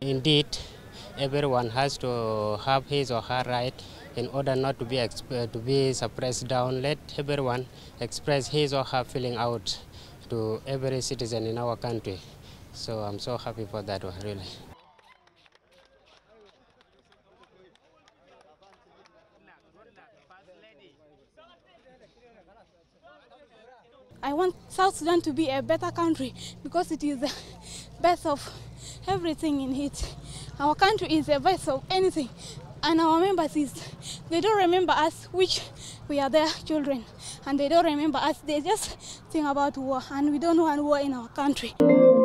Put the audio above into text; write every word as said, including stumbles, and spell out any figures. Indeed, everyone has to have his or her right in order not to be to be suppressed down. Let everyone express his or her feeling out to every citizen in our country. So I'm so happy for that one, really. I want South Sudan to be a better country because it is the best of everything in it. Our country is the best of anything, and our members is, they don't remember us, which we are their children, and they don't remember us. They just think about war, and we don't want war in our country.